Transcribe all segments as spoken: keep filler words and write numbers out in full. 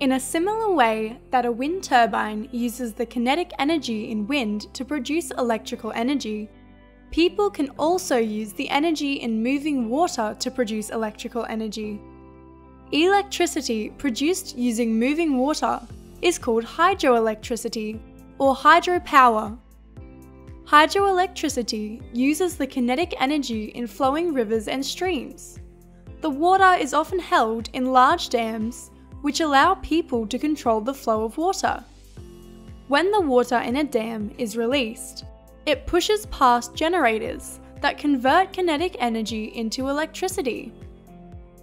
In a similar way that a wind turbine uses the kinetic energy in wind to produce electrical energy, people can also use the energy in moving water to produce electrical energy. Electricity produced using moving water is called hydroelectricity, or hydropower. Hydroelectricity uses the kinetic energy in flowing rivers and streams. The water is often held in large dams, which allow people to control the flow of water. When the water in a dam is released, it pushes past generators that convert kinetic energy into electricity.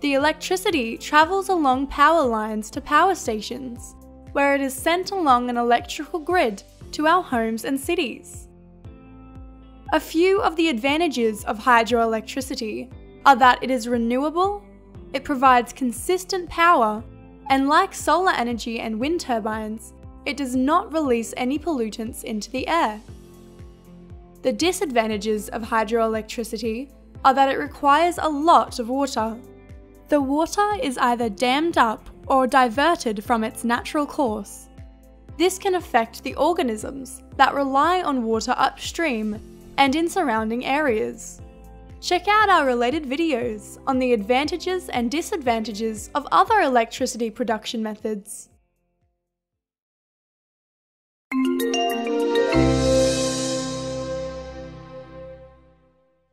The electricity travels along power lines to power stations, where it is sent along an electrical grid to our homes and cities. A few of the advantages of hydroelectricity are that it is renewable, it provides consistent power, and like solar energy and wind turbines, it does not release any pollutants into the air. The disadvantages of hydroelectricity are that it requires a lot of water. The water is either dammed up or diverted from its natural course. This can affect the organisms that rely on water upstream and in surrounding areas. Check out our related videos on the advantages and disadvantages of other electricity production methods.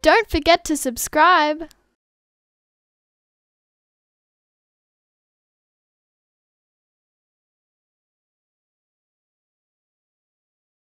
Don't forget to subscribe!